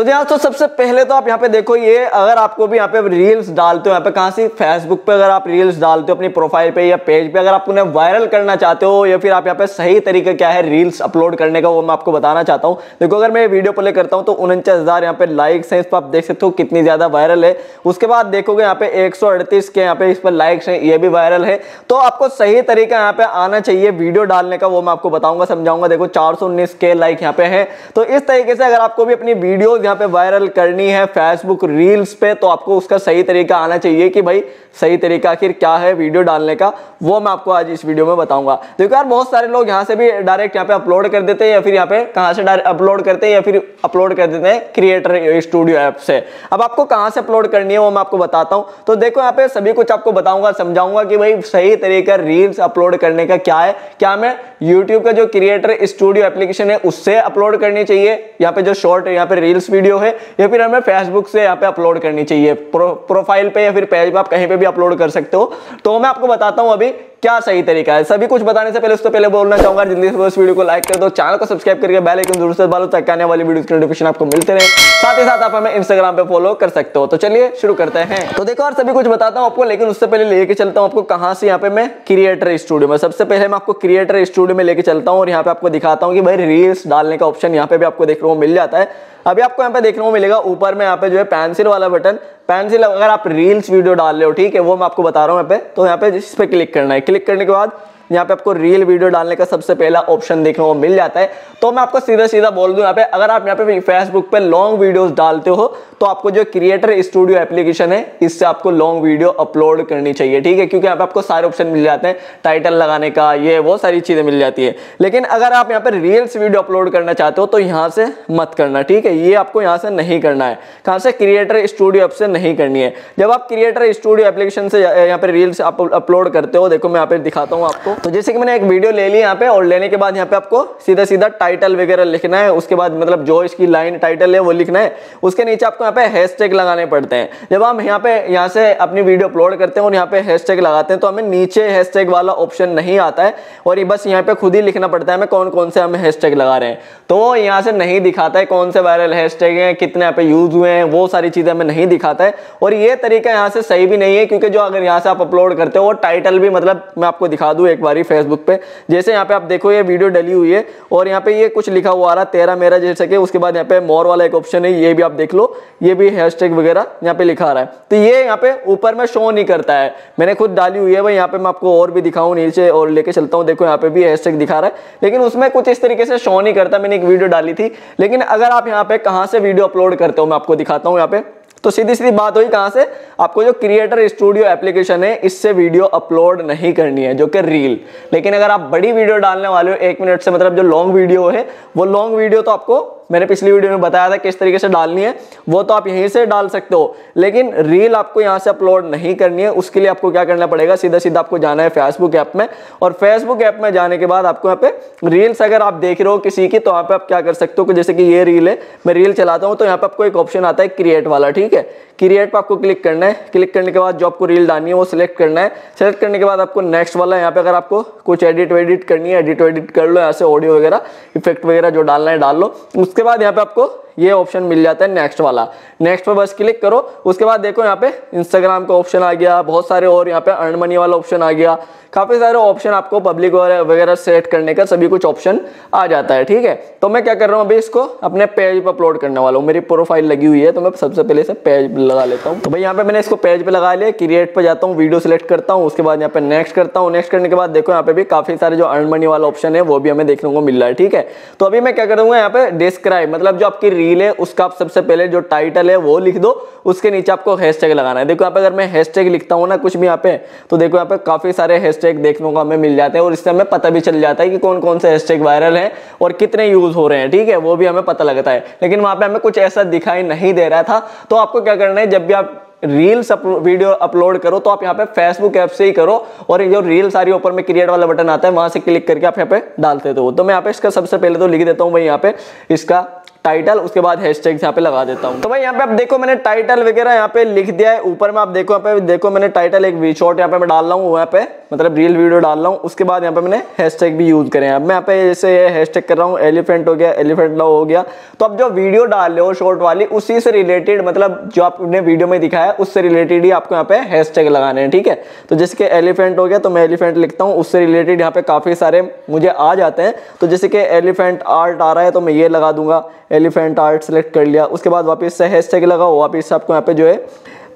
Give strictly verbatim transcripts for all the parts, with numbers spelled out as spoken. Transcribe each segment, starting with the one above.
तो दोस्तों सबसे पहले तो आप यहाँ पे देखो, ये अगर आपको भी यहाँ पे रील्स डालते हो, यहाँ पे कहाँ से फेसबुक पे अगर आप रील्स डालते हो अपनी प्रोफाइल पे या पेज पे, अगर आप उन्हें वायरल करना चाहते हो या फिर आप यहाँ पे सही तरीका क्या है रील्स अपलोड करने का वो मैं आपको बताना चाहता हूँ। देखो अगर मैं वीडियो प्ले करता हूँ तो उनचास हज़ार यहाँ पे लाइक्स हैं, इस पर आप देख सकते हो कितनी ज़्यादा वायरल है। उसके बाद देखोगे यहाँ पे एक सौ अड़तीस के यहाँ पे इस पर लाइक्स हैं, ये भी वायरल है। तो आपको सही तरीका यहाँ पे आना चाहिए वीडियो डालने का, वो मैं आपको बताऊँगा समझाऊँगा। देखो चार सौ उन्नीस के लाइक यहाँ पे है। तो इस तरीके से अगर आपको भी अपनी वीडियो यहाँ पे वायरल करनी है फेसबुक रील्स पे तो आपको उसका सही तरीका आना चाहिए कि भाई सही तरीका आखिर क्या है वीडियो डालने का, वो मैं आपको आज इस वीडियो में बताऊंगा। देखो यार बहुत सारे लोग यहाँ से भी डायरेक्ट यहाँ पे अपलोड कर देते हैं या फिर यहाँ पे कहाँ से अपलोड करते हैं या फिर अपलोड कर देते हैं क्रिएटर स्टूडियो ऐप से। अब आपको कहाँ से अपलोड करनी है वो मैं आपको बताता हूँ। तो देखो यहाँ पे सभी कुछ आपको बताऊंगा समझाऊंगा कि भाई सही तरीका रील्स अपलोड करने का क्या है, क्या मैं यूट्यूब का जो क्रिएटर स्टूडियो एप्लीकेशन है उससे अपलोड करनी चाहिए यहाँ पे जो शॉर्ट यहाँ पे रील्स वीडियो है, या फिर हमें फेसबुक से यहाँ पे अपलोड करनी चाहिए प्रो, प्रोफाइल पे या फिर पेज पे, आप कहीं पे भी अपलोड कर सकते हो। तो मैं आपको बताता हूं अभी क्या सही तरीका है। सभी कुछ बताने से पहले उससे पहले बोलना चाहूंगा जल्दी से इस वीडियो को लाइक कर दो, चैनल को सब्सक्राइब करके बेल आइकन जरूर से दबा लो ताकि आने वाली वीडियोस की नोटिफिकेशन आपको मिलते रहे। साथ ही साथ आप हमें इंस्टाग्राम पे फॉलो कर सकते हो। तो चलिए शुरू करते हैं। तो देखो और सभी कुछ बताता हूँ आपको, लेकिन उससे पहले लेके चलता हूँ आपको कहाँ से यहाँ पे मैं क्रिएटर स्टूडियो में। सबसे पहले मैं आपको क्रिएटर स्टूडियो में लेके चलता हूँ और यहाँ पे आपको दिखाता हूँ कि भाई रील्स डालने का ऑप्शन यहाँ पे भी आपको देखने को मिल जाता है। अभी आपको यहाँ पे देखने को मिलेगा ऊपर में यहाँ पे जो है पेंसिल वाला बटन, पेंसिल अगर आप रील्स वीडियो डाल रहे हो, ठीक है, वो मैं आपको बता रहा हूँ यहाँ पे। तो यहाँ पे इस पे क्लिक करना है, क्लिक करने के बाद यहाँ पे आपको रील वीडियो डालने का सबसे पहला ऑप्शन देखने को मिल जाता है। तो मैं आपको सीधा सीधा बोल दूं यहाँ पे, अगर आप यहाँ पे फेसबुक पे लॉन्ग वीडियोस डालते हो तो आपको जो क्रिएटर स्टूडियो एप्लीकेशन है इससे आपको लॉन्ग वीडियो अपलोड करनी चाहिए, ठीक है, क्योंकि यहाँ पे आपको सारे ऑप्शन मिल जाते हैं, टाइटल लगाने का, ये वो सारी चीज़ें मिल जाती है। लेकिन अगर आप यहाँ पे रील्स वीडियो अपलोड करना चाहते हो तो यहाँ से मत करना, ठीक है, ये आपको यहाँ से नहीं करना है। कहाँ से? क्रिएटर स्टूडियो ऐप से नहीं करनी है। जब आप क्रिएटर स्टूडियो एप्लीकेशन से यहाँ पे रील्स आप अपलोड करते हो, देखो मैं यहाँ पे दिखाता हूँ आपको। तो जैसे कि मैंने एक वीडियो ले ली यहाँ पे, और लेने के बाद यहाँ पे आपको सीधा सीधा टाइटल वगैरह लिखना है, उसके बाद मतलब जो इसकी लाइन टाइटल है वो लिखना है। उसके नीचे आपको यहाँ पे हैशटैग लगाने पड़ते हैं। जब हम यहाँ पे यहाँ से अपनी वीडियो अपलोड करते हैं और यहाँ पे हैशटैग लगाते हैं तो हमें नीचे हैशटैग वाला ऑप्शन नहीं आता है और ये बस यहाँ पे खुद ही लिखना पड़ता है हमें कौन कौन से हम हैशटैग लगा रहे हैं। तो यहाँ से नहीं दिखाता है कौन से वायरल हैशटैग हैं, कितने यहाँ पे यूज हुए हैं, वो सारी चीज़ें हमें नहीं दिखाता है। और ये तरीका यहाँ से सही भी नहीं है क्योंकि जो अगर यहाँ से आप अपलोड करते हो वो टाइटल भी, मतलब मैं आपको दिखा दूँ एक बार फेसबुक पे, जैसे यहाँ पे आप देखो ये वीडियो डली हुई है और यहाँ पे ये कुछ लिखा हुआ आ रहा तेरा मेरा जैसे कि, उसके बाद यहाँ पे मोर वाला एक ऑप्शन है, ये भी आप देख लो, ये भी हैशटैग वगैरह यहाँ पे लिखा आ रहा है। तो ये यहाँ पे ऊपर में शो नहीं करता है, मैंने खुद डाली हुई है भाई। यहाँ पे मैं आपको और भी दिखाऊँ, नीचे और लेके चलता हूँ, देखो यहाँ पे भी हैशटैग दिखा रहा है लेकिन उसमें कुछ इस तरीके से शो नहीं करता। मैंने एक वीडियो डाली थी। लेकिन अगर आप यहाँ पे कहाँ से वीडियो अपलोड करते हो मैं आपको दिखाता हूँ यहाँ पे। तो सीधी सीधी बात हुई, कहाँ से आपको जो क्रिएटर स्टूडियो एप्लीकेशन है इससे वीडियो अपलोड नहीं करनी है, जो कि रील। लेकिन अगर आप बड़ी वीडियो डालने वाले हो एक मिनट से, मतलब जो लॉन्ग वीडियो है, वो लॉन्ग वीडियो तो आपको मैंने पिछली वीडियो में बताया था किस तरीके से डालनी है, वो तो आप यहीं से डाल सकते हो। लेकिन रील आपको यहाँ से अपलोड नहीं करनी है। उसके लिए आपको क्या करना पड़ेगा, सीधा सीधा आपको जाना है फेसबुक ऐप में, और फेसबुक ऐप में जाने के बाद आपको यहाँ पे रील्स अगर आप देख रहे हो किसी की तो यहाँ पे आप क्या कर सकते हो, जैसे कि ये रील है, मैं रील चलाता हूँ तो यहाँ पे आपको एक ऑप्शन आता है क्रिएट वाला, ठीक है, क्रिएट पर आपको क्लिक करना है। क्लिक करने के बाद जो आपको रील डालनी है वो सिलेक्ट करना है। सिलेक्ट करने के बाद आपको नेक्स्ट वाला, यहाँ पे अगर आपको कुछ एडिट वेडिट करनी है एडिट वेडिट कर लो, यहाँ से ऑडियो वगैरह इफेक्ट वगैरह जो डालना है डाल लो। उसके उसके बाद यहाँ पे आपको ये ऑप्शन मिल जाता है नेक्स्ट वाला, नेक्स्ट पर बस क्लिक करो। उसके बाद देखो यहाँ पे इंस्टाग्राम का ऑप्शन आ गया, बहुत सारे, और यहाँ पे अर्न मनी वाला ऑप्शन आ गया, काफ़ी सारे ऑप्शन आपको पब्लिक वगैरह सेट करने का सभी कुछ ऑप्शन आ जाता है, ठीक है। तो मैं क्या कर रहा हूँ अभी, इसको अपने पेज पर अपलोड करने वाला हूँ, मेरी प्रोफाइल लगी हुई है तो मैं सबसे पहले से पेज लगा लेता हूँ। तो भाई यहाँ पे मैंने इसको पेज पर लगा लिया, क्रिएट पर जाता हूँ, वीडियो सेलेक्ट करता हूँ, उसके बाद यहाँ पे नेक्स्ट करता हूँ। नेक्स्ट करने के बाद देखो यहाँ पे भी काफ़ी सारे जो अर्न मनी वाला ऑप्शन है वो भी हमें देखने को मिल रहा है, ठीक है। तो अभी मैं क्या करूँगा, यहाँ पे डिस्क्राइब, मतलब जो आपकी रील है उसका आप सबसे पहले जो टाइटल है वो लिख दो, उसके नीचे आपको हैशटैग लगाना है। देखो यहाँ पे अगर मैं हैशटैग लिखता हूँ ना कुछ भी यहाँ पे, तो देखो यहाँ पे काफ़ी सारे हैशटैग देखने को हमें मिल जाते हैं और इससे हमें पता भी चल जाता है कि कौन कौन से हैशटैग वायरल है और कितने यूज़ हो रहे हैं, ठीक है, वो भी हमें पता लगता है। लेकिन वहाँ पर हमें कुछ ऐसा दिखाई नहीं दे रहा था। तो आपको क्या करना है, जब भी आप रील्स वीडियो अपलोड करो तो आप यहाँ पे फेसबुक ऐप से ही करो, और जो रील्स आ रही है ऊपर में क्रिएट वाला बटन आता है वहाँ से क्लिक करके आप यहाँ पे डालते हो। तो मैं यहाँ पे इसका सबसे पहले तो लिख देता हूँ भाई, यहाँ पे इसका टाइटल, उसके बाद हैशटैग यहाँ पे लगा देता हूँ। तो भाई यहाँ पे आप देखो मैंने टाइटल वगैरह यहाँ पे लिख दिया है। ऊपर में आप देखो यहाँ पे देखो मैंने टाइटल एक वी शॉर्ट यहाँ पे मैं डाल रहा हूँ, यहाँ पे मतलब रील वीडियो डाल रहा हूँ। उसके बाद यहाँ पे मैंने हैशटैग भी यूज करें। अब मैं यहाँ पे जैसे हैशटैग कर रहा हूँ, एलिफेंट हो गया, एलिफेंट लव हो गया। तो आप जो वीडियो डाल रहे हो शॉर्ट वाली, उसी से रिलेटेड मतलब जो आपने वीडियो में दिखाया उससे रिलेटेड ही आपको यहाँ पे हैशटैग लगाने हैं, ठीक है। तो जैसे कि एलिफेंट हो गया तो मैं एलिफेंट लिखता हूँ, उससे रिलेटेड यहाँ पे काफी सारे मुझे आ जाते हैं। तो जैसे कि एलिफेंट आर्ट आ रहा है तो मैं ये लगा दूंगा, एलिफेंट आर्ट सेलेक्ट कर लिया। उसके बाद वापस से हैशटैग लगाओ, वापस आपको यहाँ पे जो है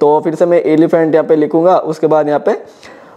तो फिर से मैं एलिफेंट यहाँ पे लिखूंगा, उसके बाद यहाँ पे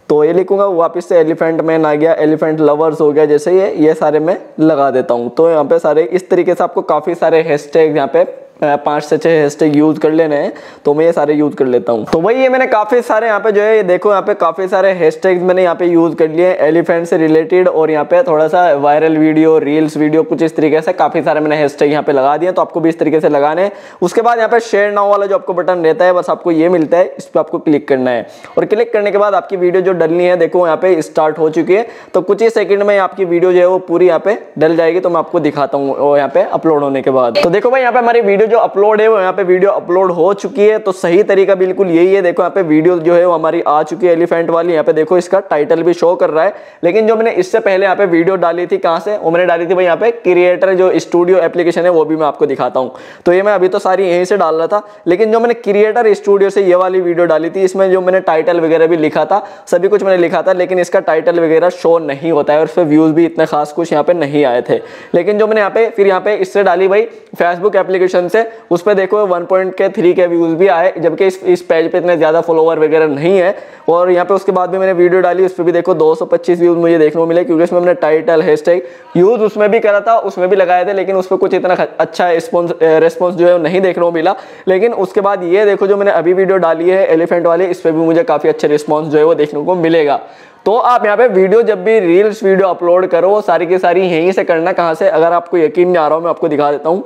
तो ये लिखूंगा, वापस से एलिफेंट मैन आ गया, एलिफेंट लवर्स हो गया, जैसे ये ये सारे मैं लगा देता हूँ। तो यहाँ पे सारे इस तरीके से आपको काफ़ी सारे हैशटैग यहाँ पे पाँच से छः हैशटैग यूज़ कर लेने हैं, तो मैं ये सारे यूज़ कर लेता हूँ। तो वही ये मैंने काफ़ी सारे यहाँ पे जो है ये देखो यहाँ पे काफ़ी सारे हैशटैग मैंने यहाँ पे यूज़ कर लिए, एलिफेंट से रिलेटेड और यहाँ पे थोड़ा सा वायरल वीडियो, रील्स वीडियो, कुछ इस तरीके से काफ़ी सारे मैंने हैशटैग यहाँ पे लगा दिए। तो आपको भी इस तरीके से लगाने हैं। उसके बाद यहाँ पे शेयर नाउ वाला जो आपको बटन रहता है, बस आपको ये मिलता है, इस पर आपको क्लिक करना है। और क्लिक करने के बाद आपकी वीडियो जो डलनी है, देखो यहाँ पे स्टार्ट हो चुकी है। तो कुछ ही सेकंड में आपकी वीडियो जो है वो पूरी यहाँ पे डल जाएगी। तो मैं आपको दिखाता हूँ यहाँ पे अपलोड होने के बाद। तो देखो भाई यहाँ पे हमारी वीडियो जो अपलोड है वो यहाँ पे वीडियो अपलोड हो चुकी है। तो सही तरीका बिल्कुल यही है। देखो यहाँ पे वीडियो जो है वो हमारी आ चुकी है एलिफेंट वाली। यहाँ पे देखो इसका टाइटल भी शो कर रहा है। लेकिन जो मैंने इससे पहले यहाँ पे वीडियो डाली थी, कहाँ से वो मैंने डाली थी भाई यहाँ पे क्रिएटर जो स्टूडियो एप्लीकेशन है वो भी मैं आपको दिखाता हूँ। तो ये मैं अभी तो सारी यहीं से डाल रहा था, लेकिन जो मैंने क्रिएटर स्टूडियो से ये वाली वीडियो डाली थी, इसमें जो मैंने टाइटल वगैरह भी लिखा था, सभी कुछ मैंने लिखा था, लेकिन इसका टाइटल वगैरह शो नहीं होता है और उसमें व्यूज भी इतने खास कुछ यहाँ पे नहीं आए थे। लेकिन जो मैंने यहाँ पे फिर यहाँ पे इससे डाली भाई फेसबुक एप्लीकेशन से, उस पे देखो वन पॉइंट थ्री के व्यूज भी आए, जबकि इस इस पेज पे इतने ज्यादा फॉलोवर वगैरह नहीं है। और यहाँ पे उसके बाद भी मैंने वीडियो डाली, उस पे भी देखो दो सौ पच्चीस व्यूज मुझे देखने को मिले, क्योंकि उसमें मैंने टाइटल हैशटैग यूज उसमें भी करा था, उसमें भी लगाए थे, लेकिन उस पर कुछ इतना अच्छा रिस्पॉन्स जो है नहीं देखने को मिला। लेकिन उसके बाद ये देखो जो मैंने अभी वीडियो डाली है एलिफेंट वाली, इस पर भी मुझे काफी अच्छा रिस्पॉन्स जो है वो देखने को मिलेगा। तो आप यहाँ पे वीडियो जब भी रील्स वीडियो अपलोड करो, सारी की सारी यहीं से करना। कहाँ से? अगर आपको यकीन नहीं आ रहा हो, मैं आपको दिखा देता हूँ।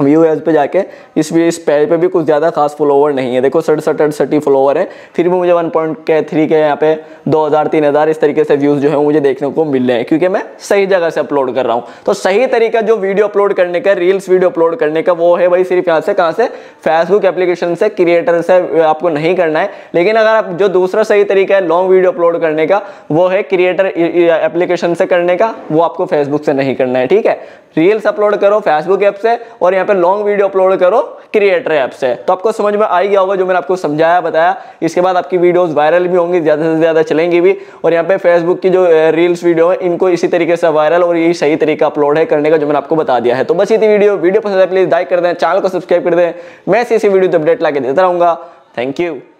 व्यू एज पे जाके इस इस पेज पे भी कुछ ज़्यादा खास फॉलोवर नहीं है, देखो सड़सठ अड़सठी फॉलोवर है, फिर भी मुझे वन पॉइंट के थ्री के यहाँ पे दो हज़ार तीन हज़ार इस तरीके से व्यूज़ जो है मुझे देखने को मिल रहे हैं, क्योंकि मैं सही जगह से अपलोड कर रहा हूँ। तो सही तरीका जो वीडियो अपलोड करने का, रील्स वीडियो अपलोड करने का, वो है भाई सिर्फ यहाँ से कहाँ से फेसबुक एप्लीकेशन से, क्रिएटर से आपको नहीं करना है। लेकिन अगर आप जो दूसरा सही तरीका है लॉन्ग वीडियो अपलोड करने का, वो है क्रिएटर एप्लीकेशन से करने का, वो आपको फेसबुक से नहीं करना है, ठीक है। रील्स अपलोड करो फेसबुक ऐप से और यहाँ पे लॉन्ग वीडियो अपलोड करो क्रिएटर ऐप से। तो आपको समझ में आ गया होगा जो मैंने आपको समझाया बताया। इसके बाद आपकी वीडियोस वायरल भी होंगी, ज़्यादा से ज़्यादा चलेंगी भी। और यहाँ पे फेसबुक की जो रील्स वीडियो है, इनको इसी तरीके से वायरल और यही सही तरीका अपलोड है करने का, जो मैंने आपको बता दिया है। तो बस इतनी वीडियो वीडियो पसंद है प्लीज़ लाइक कर दें, चैनल को सब्सक्राइब कर दें। मैं इसी वीडियो अपडेट ला के देता रहूँगा। Thank you.